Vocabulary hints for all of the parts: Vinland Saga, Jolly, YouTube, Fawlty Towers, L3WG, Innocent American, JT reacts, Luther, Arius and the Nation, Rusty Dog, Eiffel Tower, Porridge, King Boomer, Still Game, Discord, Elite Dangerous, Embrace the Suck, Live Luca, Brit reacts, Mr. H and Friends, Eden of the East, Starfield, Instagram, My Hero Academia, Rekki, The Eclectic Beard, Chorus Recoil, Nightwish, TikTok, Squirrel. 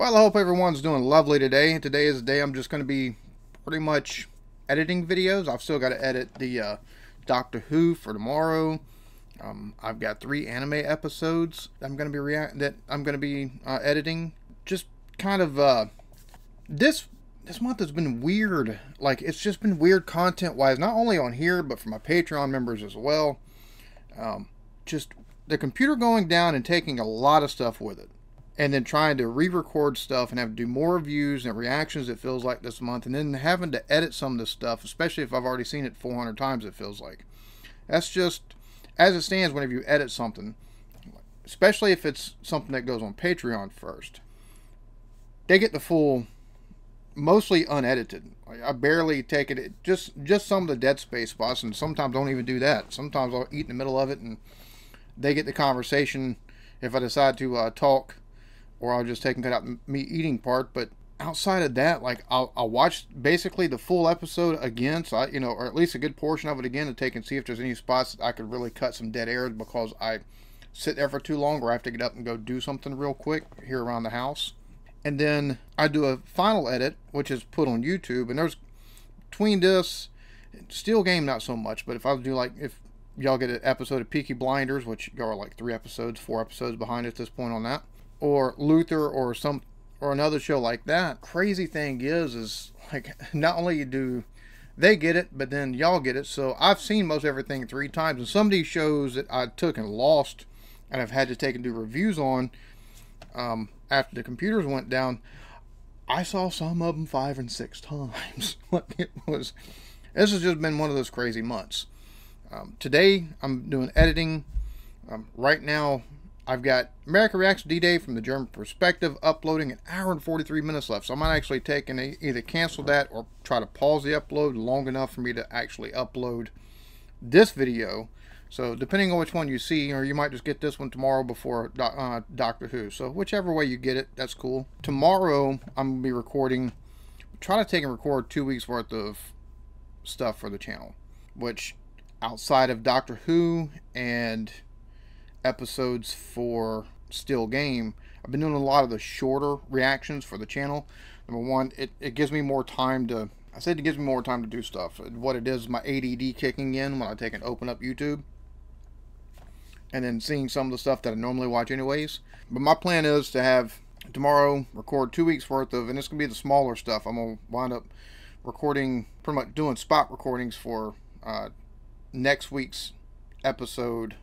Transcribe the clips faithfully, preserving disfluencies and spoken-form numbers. Well, I hope everyone's doing lovely today. Today is the day I'm just going to be pretty much editing videos. I've still got to edit the uh, Doctor Who for tomorrow. Um, I've got three anime episodes I'm going to be react that I'm going to be uh, editing. Just kind of uh, this this month has been weird. Like, it's just been weird content-wise, not only on here but for my Patreon members as well. Um, just the computer going down and taking a lot of stuff with it, and then trying to re-record stuff and have to do more views and reactions, it feels like, this month, and then having to edit some of this stuff, especially if I've already seen it four hundred times, it feels like. That's just as it stands whenever you edit something, especially if it's something that goes on Patreon first. They get the full, mostly unedited. I barely take it, just just some of the dead space spots, and sometimes don't even do that. Sometimes I'll eat in the middle of it and they get the conversation if I decide to uh, talk, or I'll just take and cut out me eating part. But outside of that, like, I'll, I'll watch basically the full episode again, so I, you know, or at least a good portion of it again, to take and see if there's any spots that I could really cut some dead air, because I sit there for too long, or I have to get up and go do something real quick here around the house. And then I do a final edit, which is put on YouTube. And there's, between this, Still Game not so much, but if I do, like, if y'all get an episode of Peaky Blinders, which y'all are like three episodes, four episodes behind at this point on that, or Luther, or some, or another show like that. Crazy thing is, is like, not only do they get it, but then y'all get it. So I've seen most everything three times, and some of these shows that I took and lost, and I've had to take and do reviews on, um, after the computers went down, I saw some of them five and six times. Like, it was, this has just been one of those crazy months. Um, today I'm doing editing. Um, right now, I've got America Reacts D-Day from the German perspective uploading an hour and forty-three minutes left. So I might actually take and either cancel that or try to pause the upload long enough for me to actually upload this video. So depending on which one you see, or you might just get this one tomorrow before uh, Doctor Who. So whichever way you get it, that's cool. Tomorrow I'm going to be recording, try to take and record two weeks worth of stuff for the channel, which outside of Doctor Who and episodes for Still Game, I've been doing a lot of the shorter reactions for the channel. Number one, it, it gives me more time to, I said it gives me more time to do stuff. What it is, my A D D kicking in when I take and open up YouTube, and then seeing some of the stuff that I normally watch anyways. But my plan is to have tomorrow record two weeks worth of, and it's going to be the smaller stuff. I'm going to wind up recording, pretty much doing spot recordings for uh, next week's episode,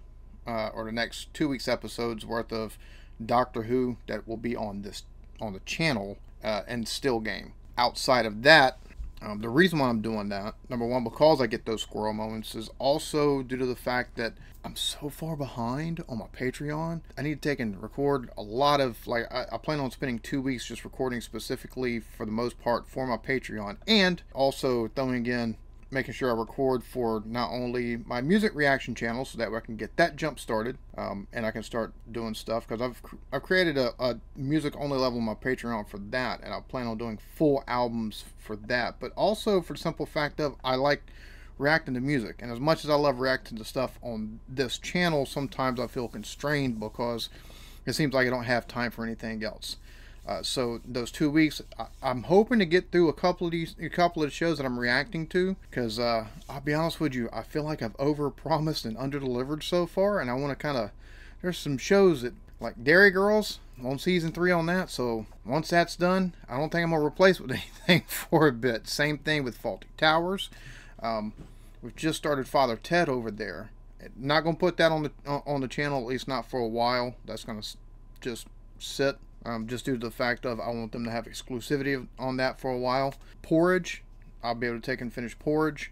Uh, or the next two weeks episodes worth of Doctor Who that will be on this on the channel, uh, and Still Game. Outside of that, um, the reason why I'm doing that, number one, because I get those squirrel moments, is also due to the fact that I'm so far behind on my Patreon. I need to take and record a lot of, like, I, I plan on spending two weeks just recording specifically, for the most part, for my Patreon, and also throwing in, making sure I record for not only my music reaction channel, so that way I can get that jump started, um, and I can start doing stuff, because I've, I've created a, a music only level on my Patreon for that, and I plan on doing full albums for that. But also for the simple fact of, I like reacting to music, and as much as I love reacting to stuff on this channel, sometimes I feel constrained because it seems like I don't have time for anything else. Uh, so those two weeks, I, I'm hoping to get through a couple of these, a couple of shows that I'm reacting to, because uh, I'll be honest with you, I feel like I've overpromised and underdelivered so far, and I want to kind of, there's some shows that, like Derry Girls, I'm on season three on that, so once that's done, I don't think I'm gonna replace it with anything for a bit. Same thing with Fawlty Towers. Um, we've just started Father Ted over there. Not gonna put that on the on the channel, at least not for a while. That's gonna just sit. Um, just due to the fact of, I want them to have exclusivity on that for a while. Porridge, I'll be able to take and finish Porridge,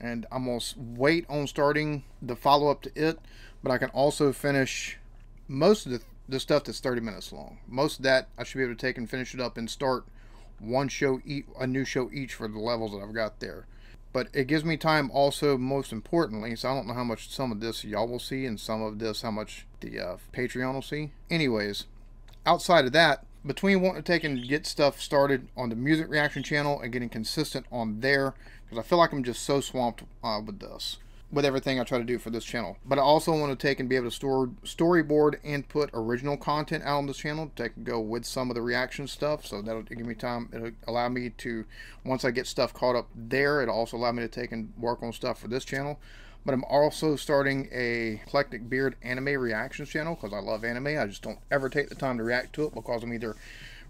and I'm going to wait on starting the follow-up to it, but I can also finish most of the, the stuff that's thirty minutes long. Most of that, I should be able to take and finish it up and start one show, each, a new show each for the levels that I've got there. But it gives me time also, most importantly, so I don't know how much some of this y'all will see, and some of this how much the uh, Patreon will see. Anyways, outside of that, between wanting to take and get stuff started on the music reaction channel and getting consistent on there, because I feel like I'm just so swamped uh, with this. with everything I try to do for this channel. But I also want to take and be able to store storyboard and put original content out on this channel to go with some of the reaction stuff. So that'll give me time. It'll allow me to, once I get stuff caught up there, it'll also allow me to take and work on stuff for this channel. But I'm also starting a Eclectic Beard anime reactions channel because I love anime. I just don't ever take the time to react to it because I'm either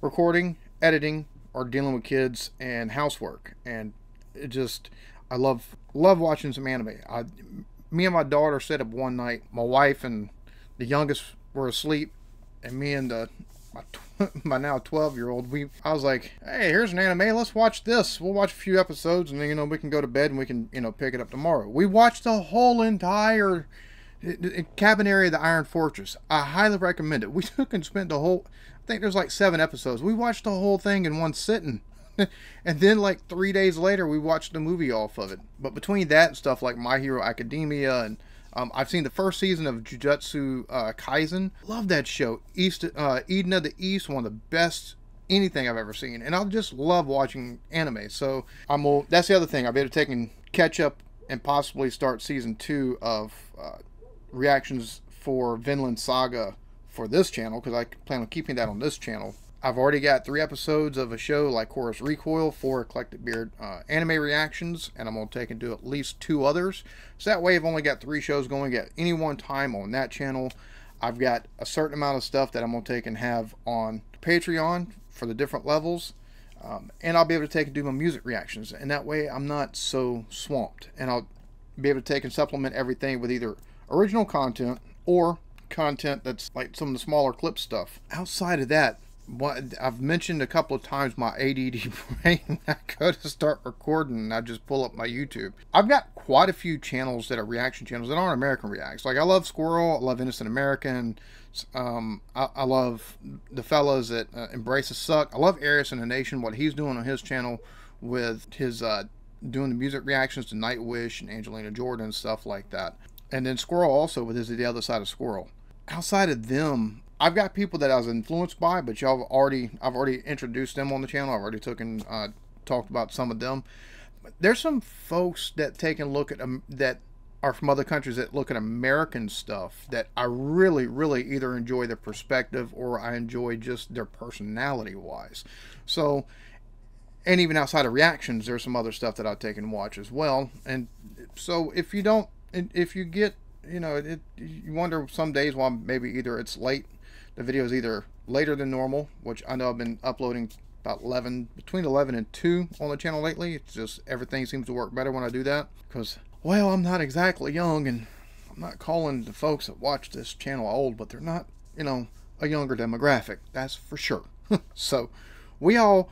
recording, editing, or dealing with kids and housework. And it just, I love love watching some anime. I, me and my daughter sat up one night. My wife and the youngest were asleep, and me and the my, my now twelve year old, we I was like, hey, here's an anime, let's watch this. We'll watch a few episodes, and then, you know, we can go to bed and we can, you know, pick it up tomorrow. We watched the whole entire it, it, Cabin Area of the Iron Fortress. I highly recommend it. We took and spent the whole, I think there's like seven episodes. We watched the whole thing in one sitting. And then like three days later, we watched the movie off of it. But between that and stuff like My Hero Academia, and um, I've seen the first season of Jujutsu uh, Kaisen. Love that show. East, uh, Eden of the East, one of the best anything I've ever seen. And I just love watching anime. So I'm all, that's the other thing. I better take and catch up and possibly start season two of uh, reactions for Vinland Saga for this channel, because I plan on keeping that on this channel. I've already got three episodes of a show like Chorus Recoil, four Eclectic Beard uh, anime reactions, and I'm going to take and do at least two others. So that way I've only got three shows going at any one time on that channel. I've got a certain amount of stuff that I'm going to take and have on Patreon for the different levels. Um, and I'll be able to take and do my music reactions. And that way I'm not so swamped. And I'll be able to take and supplement everything with either original content or content that's like some of the smaller clip stuff. Outside of that, what I've mentioned a couple of times, my A D D brain, I go to start recording and I just pull up my YouTube. I've got quite a few channels that are reaction channels that aren't American Reacts. Like I love Squirrel, I love Innocent American, um, I, I love the fellas that uh, Embrace the Suck. I love Arius and the Nation, what he's doing on his channel with his uh, doing the music reactions to Nightwish and Angelina Jordan and stuff like that. And then Squirrel also with his The Other Side of Squirrel. Outside of them, I've got people that I was influenced by, but y'all already, I've already introduced them on the channel. I've already took and uh, talked about some of them. But there's some folks that take a look at um, that are from other countries that look at American stuff that I really, really either enjoy their perspective or I enjoy just their personality wise. So, and even outside of reactions, there's some other stuff that I take and watch as well. And so, if you don't, if you get, you know, it, you wonder some days why maybe either it's late. The video is either later than normal, which I know I've been uploading about eleven, between eleven and two on the channel lately. It's just everything seems to work better when I do that because, well, I'm not exactly young, and I'm not calling the folks that watch this channel old, but they're not, you know, a younger demographic. That's for sure. So we all,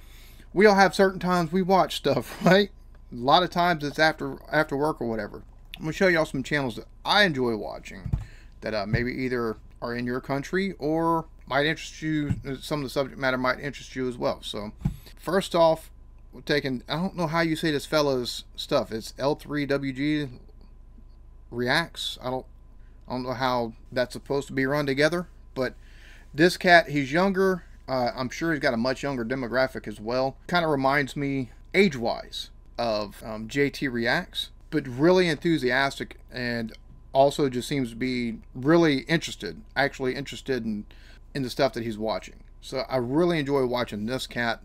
we all have certain times we watch stuff, right? A lot of times it's after, after work or whatever. I'm going to show y'all some channels that I enjoy watching that uh, maybe either are in your country or might interest you. Some of the subject matter might interest you as well. So first off, we're taking, I don't know how you say this fella's stuff. It's L three W G reacts. I don't, I don't know how that's supposed to be run together, but this cat, he's younger. Uh, I'm sure he's got a much younger demographic as well. Kind of reminds me age wise of um, J T Reacts, but really enthusiastic, and also just seems to be really interested, actually interested in, in the stuff that he's watching. So I really enjoy watching this cat.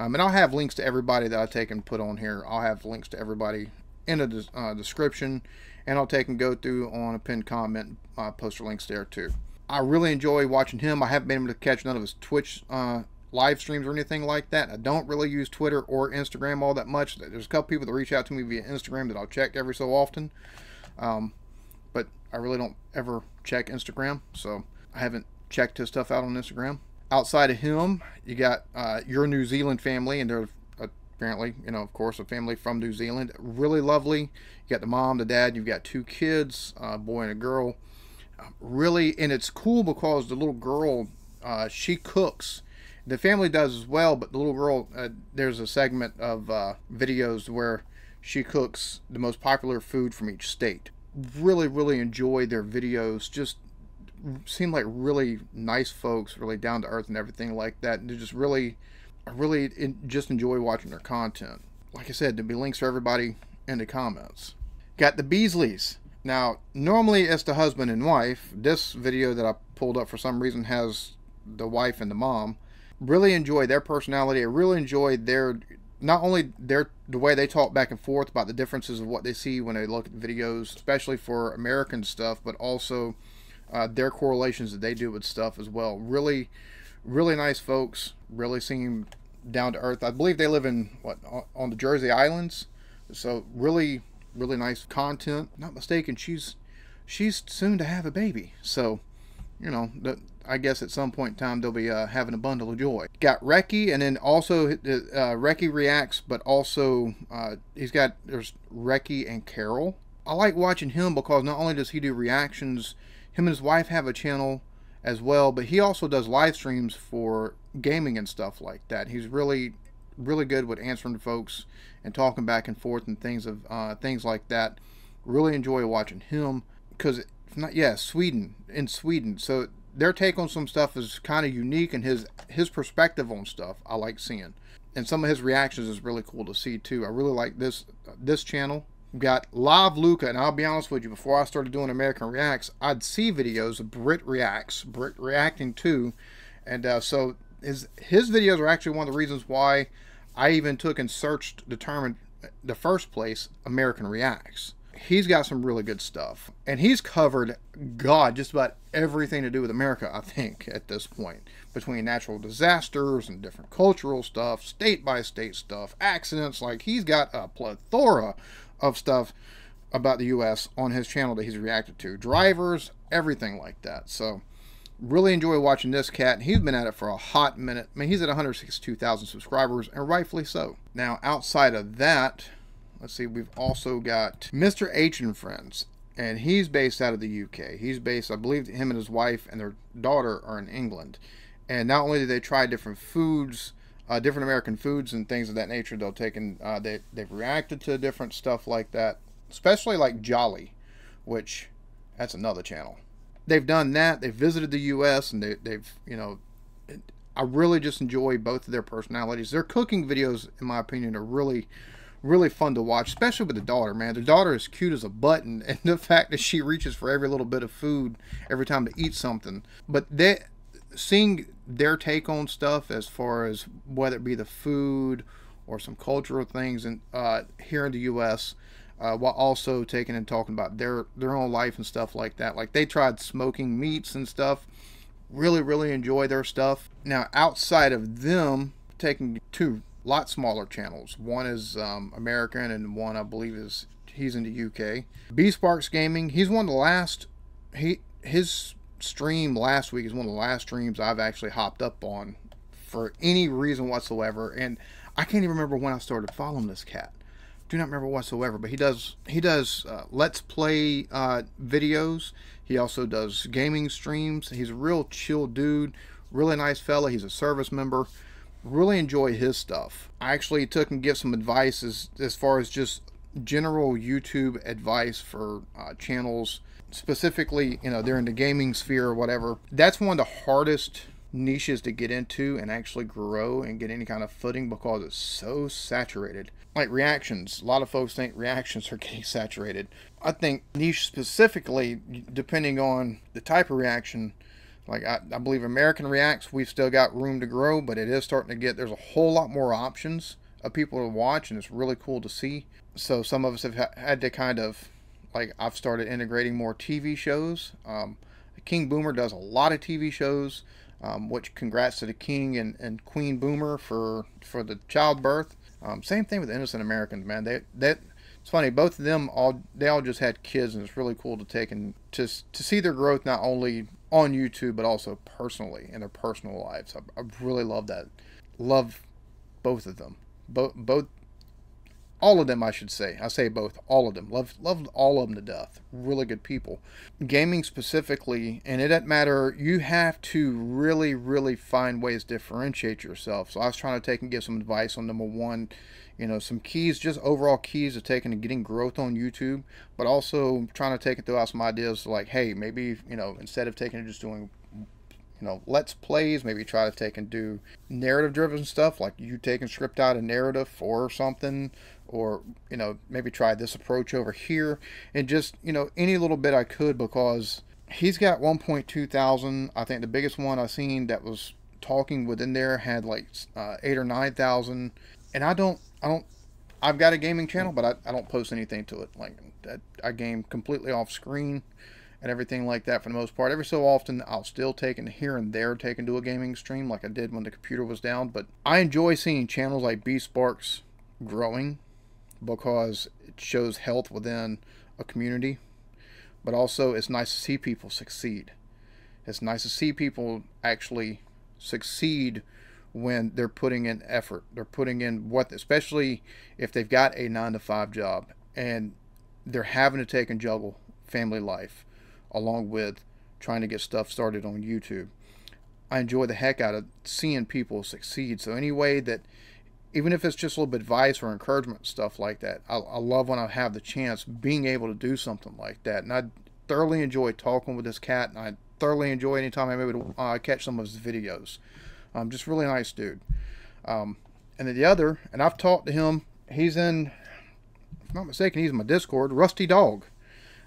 Um, and I'll have links to everybody that I take and put on here. I'll have links to everybody in the uh, description, and I'll take and go through on a pinned comment, uh, poster links there too. I really enjoy watching him. I haven't been able to catch none of his Twitch uh, live streams or anything like that. I don't really use Twitter or Instagram all that much. There's a couple people that reach out to me via Instagram that I'll check every so often. Um, But I really don't ever check Instagram, so I haven't checked his stuff out on Instagram. Outside of him, you got uh, Your New Zealand Family, and they're apparently, you know, of course, a family from New Zealand. Really lovely. You got the mom, the dad, you've got two kids, a boy and a girl. Uh, really, and it's cool because the little girl, uh, she cooks. The family does as well, but the little girl, uh, there's a segment of uh, videos where she cooks the most popular food from each state. Really, really enjoy their videos. Just seem like really nice folks, really down to earth and everything like that. And just really, I really in, just enjoy watching their content. Like I said, there'll be links for everybody in the comments. Got the Beasleys. Now, normally it's the husband and wife. This video that I pulled up for some reason has the wife and the mom. Really enjoy their personality. I really enjoyed their, not only their the way they talk back and forth about the differences of what they see when they look at videos, especially for American stuff, but also uh, their correlations that they do with stuff as well. Really, really nice folks. Really seem down to earth. I believe they live in, what, on the Jersey Islands. So really, really nice content. Not mistaken, she's she's soon to have a baby. So, you know, the, I guess at some point in time they'll be uh, having a bundle of joy. Got Rekki, and then also uh, Rekki Reacts, but also uh, he's got, there's Rekki and Carol. I like watching him because not only does he do reactions, him and his wife have a channel as well, but he also does live streams for gaming and stuff like that. He's really really good with answering folks and talking back and forth and things of uh, things like that. Really enjoy watching him because it's not yeah Sweden in Sweden. So their take on some stuff is kind of unique, and his his perspective on stuff I like seeing, and some of his reactions is really cool to see too. I really like this this channel. We've got Live Luca, and I'll be honest with you, before I started doing American Reacts, I'd see videos of Brit Reacts, Brit reacting too, and uh, so. His, his videos are actually one of the reasons why I even took and searched, determined the first place, American Reacts. He's got some really good stuff. And he's covered, God, just about everything to do with America, I think, at this point. Between natural disasters and different cultural stuff, state-by-state stuff, accidents. Like, he's got a plethora of stuff about the U S on his channel that he's reacted to. Drivers, everything like that. So... really enjoy watching this cat, and he's been at it for a hot minute. I mean, he's at one hundred sixty-two thousand subscribers, and rightfully so. Now, outside of that, let's see, we've also got Mister H and Friends, and he's based out of the U K. He's based, I believe, him and his wife and their daughter are in England. And not only do they try different foods, uh, different American foods and things of that nature, they'll take and uh, they, they've reacted to different stuff like that, especially like Jolly, which that's another channel. They've done that. They've visited the U S and they, they've, you know, it, I really just enjoy both of their personalities. Their cooking videos, in my opinion, are really, really fun to watch, especially with the daughter, man. The daughter is cute as a button, and the fact that she reaches for every little bit of food every time to eat something. But they, seeing their take on stuff as far as whether it be the food or some cultural things and uh, here in the U S, Uh, while also taking and talking about their their own life and stuff like that. Like, they tried smoking meats and stuff. Really, really enjoy their stuff. Now, outside of them, taking two lot smaller channels. One is um, American, and one I believe is he's in the U K. B Sparks Gaming. He's one of the last. He his stream last week is one of the last streams I've actually hopped up on for any reason whatsoever. And I can't even remember when I started following this cat. Do not remember whatsoever, but he does he does uh, let's play uh, videos. He also does gaming streams. He's a real chill dude, really nice fella. He's a service member. Really enjoy his stuff. I actually took and give some advice as, as far as just general YouTube advice for uh, channels, specifically, you know, they're in the gaming sphere or whatever. That's one of the hardest niches to get into and actually grow and get any kind of footing because it's so saturated. Like reactions, a lot of folks think reactions are getting saturated. I think niche specifically, depending on the type of reaction, like I, I believe American Reacts, we've still got room to grow, but it is starting to get, there's a whole lot more options of people to watch, and it's really cool to see. So some of us have ha had to kind of, like, I've started integrating more T V shows. Um, King Boomer does a lot of T V shows. Um, which congrats to the King and, and Queen Boomer for for the childbirth. Um, same thing with Innocent Americans, man. They that it's funny. Both of them all they all just had kids, and it's really cool to take and to to see their growth not only on YouTube but also personally in their personal lives. I, I really love that. Love both of them. Both both all of them, I should say. I say both all of them. Love loved all of them to death. Really good people. Gaming specifically, and it doesn't matter, you have to really, really find ways to differentiate yourself. So I was trying to take and give some advice on number one, you know, some keys, just overall keys to taking and getting growth on YouTube, but also trying to take and throw out some ideas like, hey, maybe, you know, instead of taking and just doing, you know, let's plays, maybe try to take and do narrative driven stuff, like you take and script out a narrative for something, or, you know, maybe try this approach over here, and just, you know, any little bit I could, because he's got one point two thousand. I think the biggest one I've seen that was talking within there had like uh, eight or nine thousand. And I don't, I don't, I've got a gaming channel, but I, I don't post anything to it. Like I, I game completely off screen and everything like that for the most part. Every so often, I'll still take and here and there take into a gaming stream like I did when the computer was down. But I enjoy seeing channels like B Sparks growing, because it shows health within a community. But also, it's nice to see people succeed. It's nice to see people actually succeed when they're putting in effort. They're putting in what, especially if they've got a nine to five job and they're having to take and juggle family life along with trying to get stuff started on YouTube. I enjoy the heck out of seeing people succeed. So any way that, even if it's just a little bit of advice or encouragement, stuff like that, I, I love when I have the chance being able to do something like that. And I thoroughly enjoy talking with this cat, and I thoroughly enjoy anytime I'm able to uh, catch some of his videos. Um, just really nice dude. Um, and then the other, and I've talked to him, he's in, if I'm not mistaken, he's in my Discord, Rusty Dog.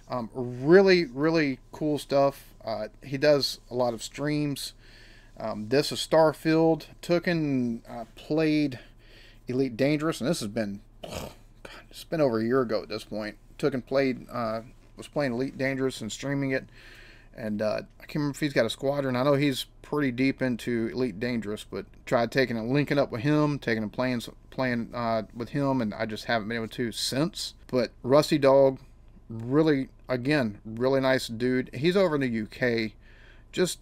Um, really, really cool stuff. Uh, he does a lot of streams. Um, this is Starfield. Took and uh, played Elite Dangerous, and this has been, oh, God, it's been over a year ago at this point. Took and played, uh, was playing Elite Dangerous and streaming it. And uh, I can't remember if he's got a squadron. I know he's pretty deep into Elite Dangerous, but tried taking and linking up with him, taking and playing, playing uh, with him, and I just haven't been able to since. But Rusty Dog, really, again, really nice dude. He's over in the U K. Just,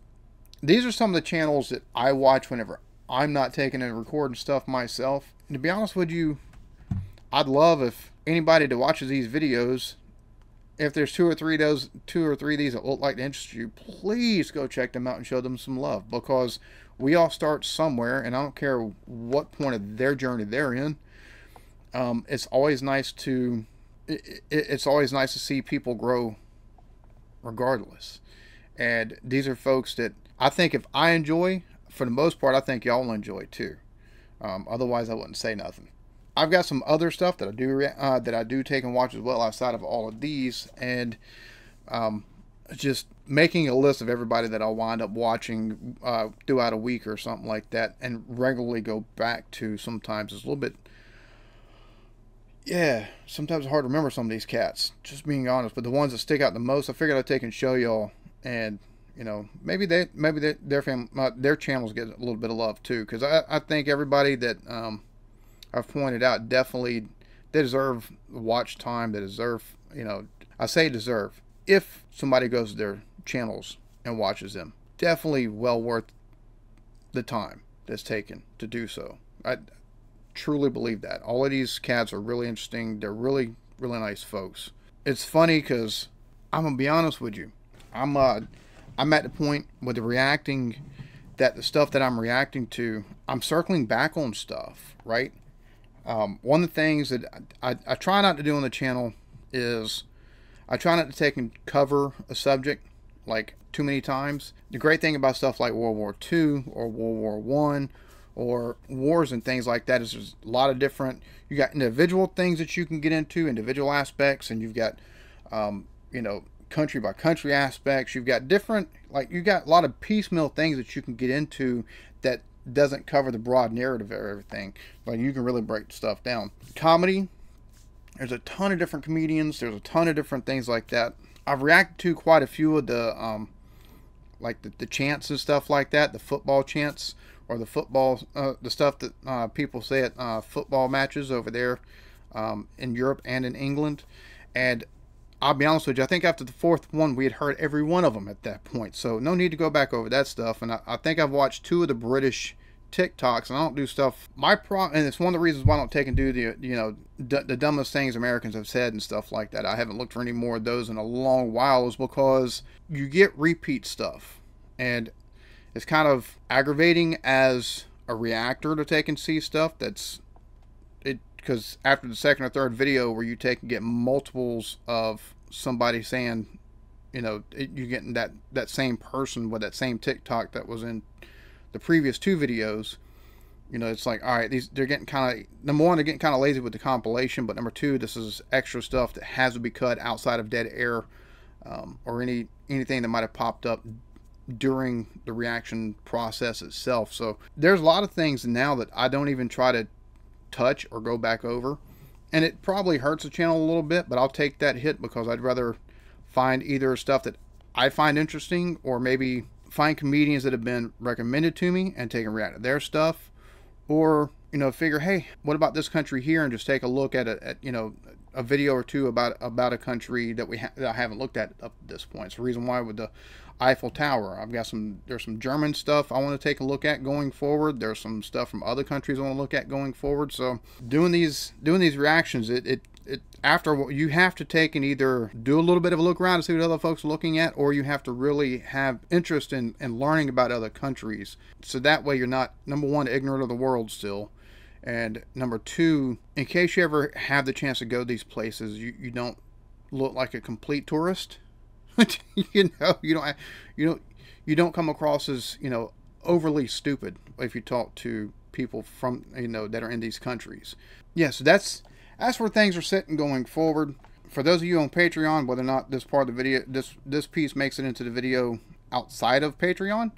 these are some of the channels that I watch whenever I'm not taking and recording stuff myself. And to be honest with you, I'd love if anybody that watches these videos, if there's two or three of those, two or three of these that look like they interest you, please go check them out and show them some love, because we all start somewhere, and I don't care what point of their journey they're in. Um, it's always nice to, it's always nice to see people grow regardless. And these are folks that I think if I enjoy, for the most part, I think y'all will enjoy too. Um, otherwise I wouldn't say nothing. I've got some other stuff that I do, uh, that I do take and watch as well outside of all of these, and um, just making a list of everybody that I'll wind up watching uh, throughout a week or something like that, and regularly go back to. Sometimes it's a little bit, yeah, sometimes it's hard to remember some of these cats, just being honest. But the ones that stick out the most, I figured I'd take and show y'all, and you know, maybe they, maybe they, their fam, uh, their channels get a little bit of love too, because I, I think everybody that um, I've pointed out, definitely they deserve watch time. They deserve, you know, I say deserve. If somebody goes to their channels and watches them, definitely well worth the time that's taken to do so. I truly believe that. All of these cats are really interesting. They're really, really nice folks. It's funny because I'm gonna be honest with you, i'm uh i'm at the point with the reacting, that the stuff that I'm reacting to, I'm circling back on stuff, right? Um one of the things that I, I, I try not to do on the channel is I try not to take and cover a subject like too many times. The great thing about stuff like World War Two or World War One or wars and things like that is there's a lot of different, you got individual things that you can get into, individual aspects, and you've got um you know, country by country aspects. You've got different, like you got a lot of piecemeal things that you can get into that doesn't cover the broad narrative of everything. Like you can really break stuff down. Comedy, there's a ton of different comedians, there's a ton of different things like that. I've reacted to quite a few of the um like the, the chants and stuff like that, the football chants, or the football, uh, the stuff that uh, people say at uh, football matches over there um, in Europe and in England. And I'll be honest with you, I think after the fourth one, we had heard every one of them at that point. So no need to go back over that stuff. And I, I think I've watched two of the British TikToks, and I don't do stuff. My problem, and it's one of the reasons why I don't take and do the, you know, d the dumbest things Americans have said and stuff like that. I haven't looked for any more of those in a long while, is because you get repeat stuff. And it's kind of aggravating as a reactor to take and see stuff that's it, because after the second or third video where you take and get multiples of somebody saying, you know, it, you're getting that that same person with that same TikTok that was in the previous two videos, You know, it's like, all right, these they're getting kind of, number one, they're getting kind of lazy with the compilation, but number two, this is extra stuff that has to be cut outside of dead air um, or any anything that might have popped up during the reaction process itself. So there's a lot of things now that I don't even try to touch or go back over. And it probably hurts the channel a little bit, but I'll take that hit because I'd rather find either stuff that I find interesting or maybe find comedians that have been recommended to me and take and react to their stuff. Or, you know, figure, hey, what about this country here? And just take a look at, a, at you know, a video or two about about a country that we ha that I haven't looked at up to this point. It's the reason why with the Eiffel Tower. I've got some, there's some German stuff I want to take a look at going forward. There's some stuff from other countries I want to look at going forward. So doing these, doing these reactions, it, it, it after you have to take and either do a little bit of a look around to see what other folks are looking at, or you have to really have interest in, in learning about other countries. So that way you're not, number one, ignorant of the world still. And number two, in case you ever have the chance to go to these places, you, you don't look like a complete tourist. you know, you don't, you don't, you don't come across as, you know, overly stupid if you talk to people from, you know, that are in these countries. Yeah, so that's, that's where things are sitting going forward. For those of you on Patreon, whether or not this part of the video, this, this piece makes it into the video outside of Patreon,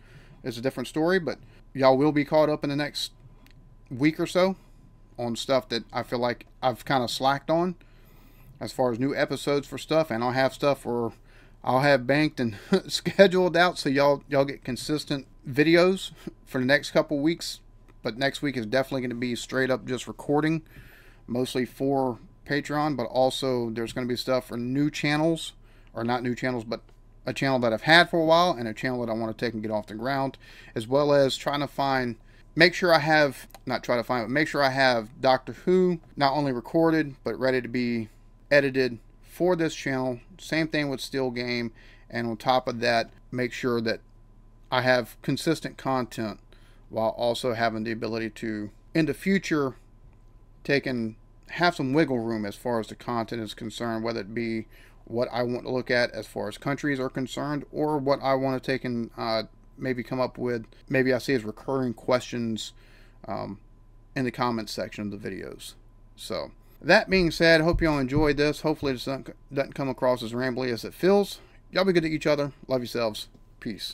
is a different story, but y'all will be caught up in the next week or so on stuff that I feel like I've kind of slacked on as far as new episodes for stuff, and I'll have stuff for, I'll have banked and scheduled out so y'all y'all get consistent videos for the next couple weeks. But next week is definitely going to be straight up just recording, mostly for Patreon, but also there's going to be stuff for new channels, or not new channels, but a channel that I've had for a while and a channel that I want to take and get off the ground, as well as trying to find, make sure I have, not try to find, but make sure I have Doctor Who not only recorded, but ready to be edited for this channel. Same thing with Still Game. And on top of that, make sure that I have consistent content while also having the ability to, in the future, take and have some wiggle room as far as the content is concerned, whether it be what I want to look at as far as countries are concerned, or what I want to take and uh, maybe come up with, maybe I see as recurring questions um, in the comments section of the videos. So that being said, hope y'all enjoyed this. Hopefully this doesn't come across as rambly as it feels. Y'all be good to each other. Love yourselves. Peace.